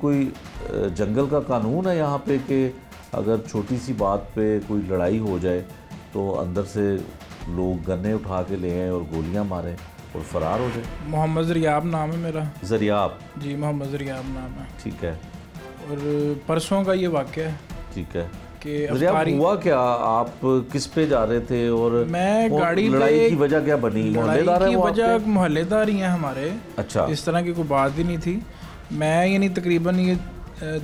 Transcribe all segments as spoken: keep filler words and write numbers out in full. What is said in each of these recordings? कोई जंगल का कानून है यहाँ पे कि अगर छोटी सी बात पे कोई लड़ाई हो जाए तो अंदर से लोग गन्ने उठा के ले आएँ और गोलियाँ मारें और फरार हो जाए? मोहम्मद जरियाब नाम है मेरा। जरियाब? जी, मोहम्मद जरियाब नाम है। ठीक है। और परसों का ये वाक़या है। ठीक है। कि हुआ क्या, आप किस पे जा रहे थे और मैं गाड़ी लड़ाई की वजह क्या बनी? मोहल्लेदार है? वजह मोहल्लेदार ही हैं हमारे। अच्छा। इस तरह की कोई बात ही नहीं थी। मैं यानी तकरीबन ये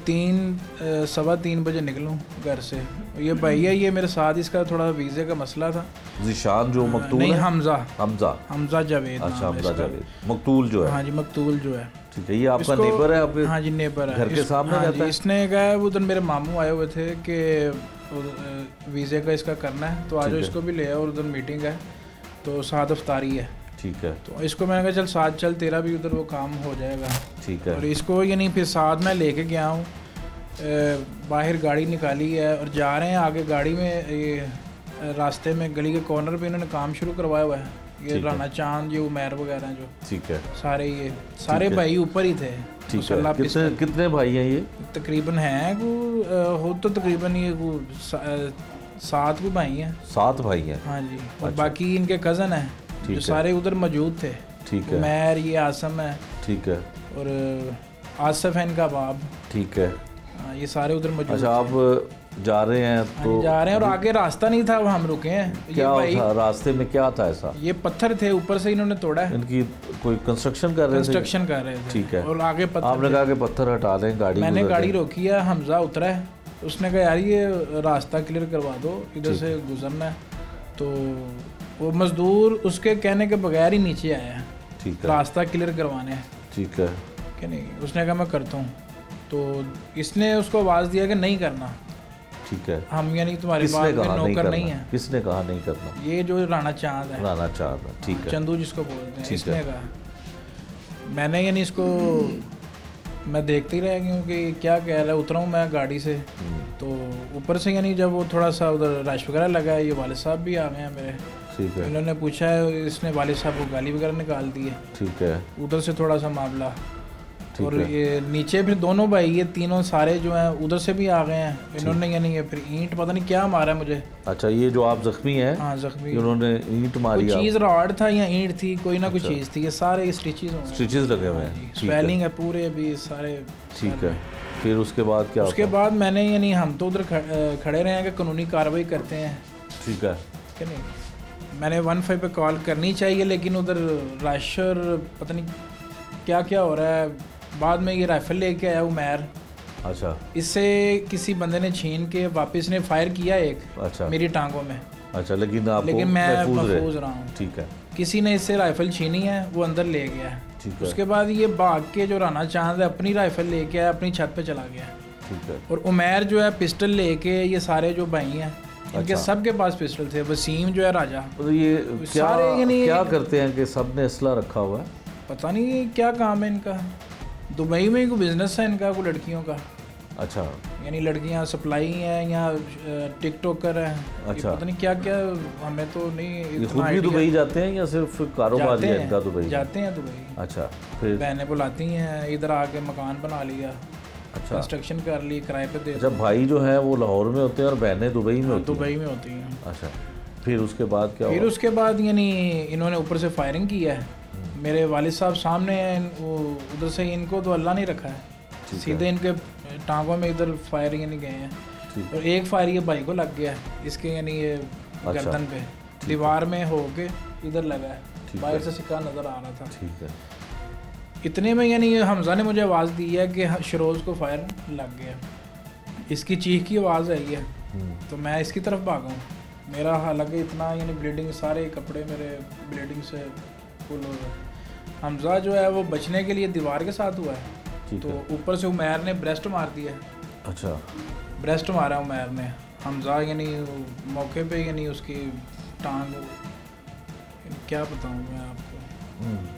तीन सवा तीन बजे निकलूँ घर से। ये भैया ये मेरे साथ, इसका थोड़ा वीज़े का मसला था। निशान जो मकतूल है? हमजा। हमजा हमजा जावेद। अच्छा, हमजा जावेद मकतूल जो है। हाँ जी, मकतूल जो है। ठीक है। ये आपका नेबर है आपके? हाँ जी, नेबर है। घर के सामने रहता है। इसने कहा उधर मेरे मामू आए हुए थे कि वीज़े का इसका करना है तो आज इसको भी ले आओ और उधर मीटिंग है तो साथ अफ्तारी है। ठीक है। तो इसको मैंने कहा चल साथ चल, तेरा भी उधर वो काम हो जाएगा। ठीक है। और इसको यानी फिर साथ मैं लेके गया हूँ, बाहर गाड़ी निकाली है और जा रहे हैं। आगे गाड़ी में ये रास्ते में गली के कॉर्नर पे इन्होंने काम शुरू करवाया हुआ है। ये राणा चांद, ये उमर वगैरह जो। ठीक है। सारे ये सारे भाई ऊपर ही थे। ठीक है। कितने कितने भाई हैं ये? तकरीबन हैं को हो तो तकरीबन ये को सात को भाई हैं। सात भाई हैं? हाँ जी। और बाकी इनके कज़न हैं जो सारे उधर मौजूद थे। ठीक है। उमर, ये आसम है। ठीक है। और आसफ है इनका बाप। ठीक है। ये सारे उधर मौजूद। अच्छा, आप जा रहे हैं तो जा रहे हैं और आगे रास्ता नहीं था, वहाँ हम रुके हैं। क्या था रास्ते में, क्या था ऐसा? ये पत्थर थे, ऊपर से इन्होंने तोड़ा है। इनकी कोई कंस्ट्रक्शन कर रहे थे? कंस्ट्रक्शन कर रहे थे। ठीक है। और आगे पत्थर, आपने कहा कि पत्थर हटा लें गाड़ी? मैंने गाड़ी रोकी है, हमजा उतरा है, उसने कहा यार ये रास्ता क्लियर करवा दो, इधर से गुजरना है। तो वो मजदूर उसके कहने के बगैर ही नीचे आया है रास्ता क्लियर करवाने हैं। ठीक है। क्या नहीं, उसने कहा मैं करता हूँ। तो इसने उसको आवाज़ दिया कि नहीं करना। ठीक है। हम यानी तुम्हारे पास नौकर नहीं है। किसने कहा नहीं करना? ये जो राणा चांद है। राणा चांद है। ठीक है। चंदू जिसको बोलते हैं, इसने कहा। मैंने यानी इसको मैं देखते ही रह गया कि क्या कह रहा है। उतरा हूँ मैं गाड़ी से तो ऊपर से यानी जब वो थोड़ा सा उधर रश वगैरह लगा है, ये वालिद साहब भी आ गए हैं मेरे। ठीक है। इन्होंने पूछा है, इसने वालिद साहब को गाली वगैरह निकाल दी है। ठीक है। उधर से थोड़ा सा मामला और ये नीचे फिर दोनों भाई ये तीनों सारे जो हैं उधर से भी आ गए हैं। इन्होंने यानी ये फिर ईंट पता नहीं क्या मारा है मुझे। अच्छा, ये जो आप जख्मी हैं? हाँ, जख्मी। इन्होंने ईंट मारी? कोई चीज़ रॉड था या ईंट थी, कोई ना कोई चीज़ थी। ये सारे स्टिचेस स्टिचेस लगे हुए हैं, स्वेलिंग है पूरे अभी सारे। ठीक है। फिर उसके बाद क्या? उसके बाद मैंने यानी हम तो उधर खड़े रहे हैं कि कानूनी कार्रवाई करते हैं। ठीक है। क्या नहीं, मैंने वन फाइव पे कॉल करनी चाहिए लेकिन उधर रश और पता नहीं क्या क्या हो रहा है। बाद में ये राइफल लेके आया उमर। अच्छा। इससे किसी बंदे ने छीन के वापस ने फायर किया एक। अच्छा। मेरी टांगों में। अच्छा, लेकिन आपको लेकिन मैं महफूज रहा हूँ। ठीक है। किसी ने इससे राइफल छीनी है, वो अंदर ले गया है। ठीक है। उसके बाद ये भाग के जो राणा चांद है अपनी राइफल लेके आया, अपनी छत पे चला गया। ठीक है। और उमर जो है पिस्टल लेके, ये सारे जो भाई हैं इनके। अच्छा। सबके पास पिस्टल थे। वसीम जो है, राजा, ये सारे क्या करते हैं कि सब ने असला रखा हुआ है? पता नहीं क्या काम है इनका। दुबई में कोई बिजनेस है इनका, कोई लड़कियों का। अच्छा। यानी लड़कियां सप्लाई हैं या टिकटॉकर हैं। अच्छा। पता नहीं क्या क्या, हमें तो नहीं। खुद भी दुबई जाते हैं या सिर्फ कारोबार है इनका दुबई? जाते हैं दुबई। अच्छा। फिर बहनें बुलाती हैं, इधर आके मकान बना लिया। अच्छा। कंस्ट्रक्शन कर ली, किराए पे दे। जब भाई जो है वो लाहौर में होते हैं और बहनें दुबई में? दुबई में होती हैं। अच्छा। फिर उसके बाद क्या? फिर उसके बाद यानी इन्होंने ऊपर से फायरिंग की है। मेरे वालिद साहब सामने हैं, वो उधर से इनको तो अल्लाह नहीं रखा है, सीधे इनके टांगों में इधर फायर यानी गए हैं। और एक फायर ये भाई को लग गया है इसके यानी ये। अच्छा। गर्दन पे दीवार में होके इधर लगा है, बाहर से सिक्का नज़र आ रहा था। ठीक है। इतने में यानी हमजा ने मुझे आवाज़ दी है कि शरोज़ को फायर लग गया। इसकी चीख की आवाज़ आई है तो मैं इसकी तरफ भागा हूँ। मेरा हालांकि इतना यानी ब्लीडिंग, सारे कपड़े मेरे ब्लीडिंग से फुल हो गए। हमजा जो है वो बचने के लिए दीवार के साथ हुआ है तो ऊपर से उमर ने ब्रेस्ट मार दिया। अच्छा। ब्रेस्ट मारा उमर ने। हमजा यानी मौके पे यानी उसकी टांग, क्या बताऊँ मैं आपको,